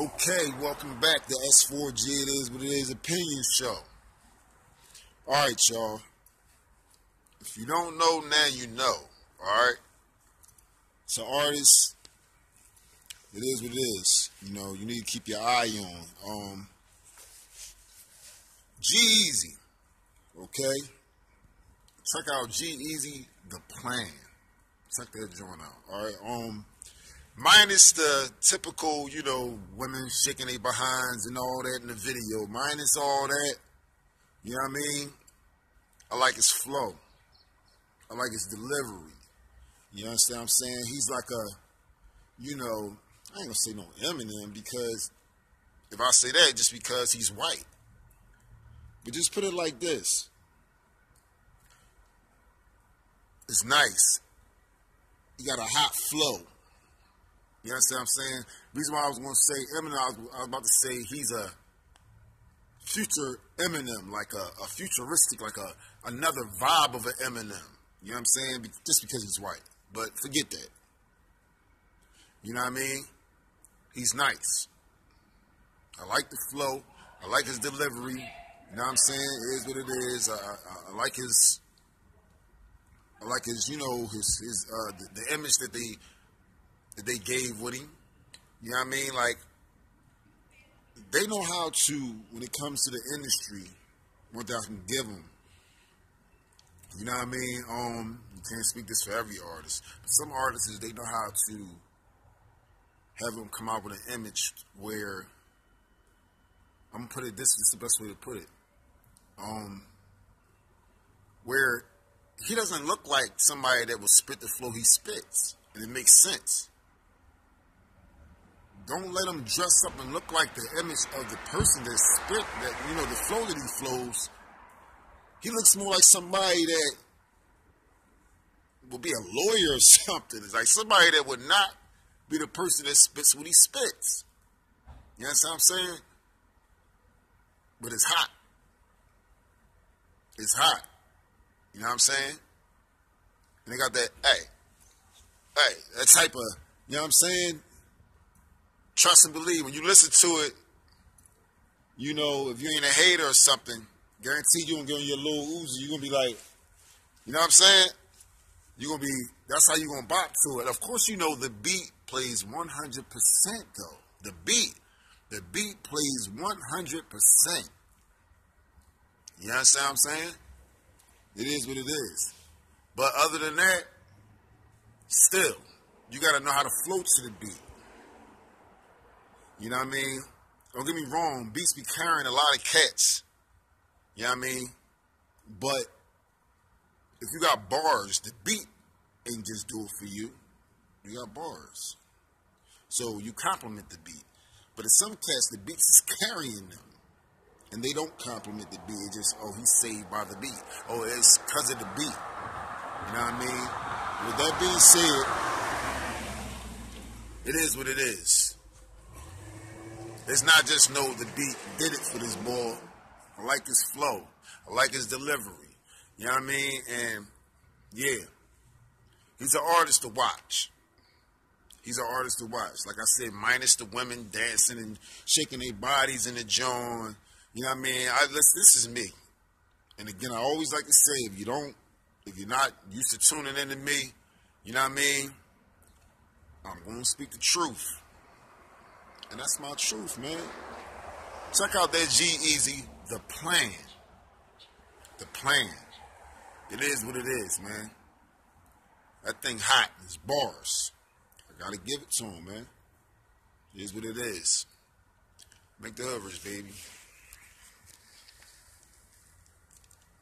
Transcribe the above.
Okay, welcome back to S4G, It Is What It Is Opinion Show. Alright, y'all. If you don't know, now you know. Alright? So artists, it is what it is. You know, you need to keep your eye on. G-Eazy. Okay? Check out G-Eazy, The Plan. Check that joint out. Alright? Minus the typical, you know, women shaking their behinds and all that in the video. Minus all that, you know what I mean? I like his flow. I like his delivery. You understand what I'm saying? He's like a, you know, I ain't gonna say no Eminem because if I say that, just because he's white. But just put it like this. It's nice. You got a hot flow. You understand what I'm saying? The reason why I was going to say Eminem, I was about to say he's a future Eminem, like a futuristic, like another vibe of an Eminem. You know what I'm saying? Just because he's white. But forget that. You know what I mean? He's nice. I like the flow. I like his delivery. You know what I'm saying? It is what it is. I like his, you know, the image that they gave with him. You know what I mean? Like, they know how to, when it comes to the industry, what I can give them. You know what I mean? You can't speak this for every artist. But some artists, they know how to have them come out with an image where, I'm going to put it, this is the best way to put it, where he doesn't look like somebody that will spit the flow he spits. And it makes sense. Don't let them dress up and look like the image of the person that spit, that, you know, the flow that he flows. He looks more like somebody that will be a lawyer or something. It's like somebody that would not be the person that spits what he spits. You know what I'm saying? But it's hot. It's hot. You know what I'm saying? And they got that, hey, that type of, you know what I'm saying? Trust and believe. When you listen to it, you know, if you ain't a hater or something, guaranteed you're going to get on your little Uzi. You're going to be like, you know what I'm saying? You're going to be, that's how you're going to bop to it. Of course, you know, the beat plays 100%, though. The beat plays 100%. You understand what I'm saying? It is what it is. But other than that, still, you got to know how to float to the beat. You know what I mean? Don't get me wrong. Beats be carrying a lot of cats. You know what I mean? But if you got bars, the beat ain't just do it for you. You got bars. So you compliment the beat. But in some cats, the beats is carrying them. And they don't compliment the beat. It's just, oh, he's saved by the beat. Oh, it's because of the beat. You know what I mean? With that being said, it is what it is. It's not just, no, the beat did it for this boy. I like his flow. I like his delivery. You know what I mean? And, yeah, he's an artist to watch. He's an artist to watch. Like I said, minus the women dancing and shaking their bodies in the joint. You know what I mean? This is me. And, again, I always like to say, if you're not used to tuning into me, you know what I mean? I'm going to speak the truth. And that's my truth, man. Check out that G-Eazy, The Plan. The Plan. It is what it is, man. That thing hot. It's bars. I got to give it to him, man. It is what it is. Make the hood rich, baby.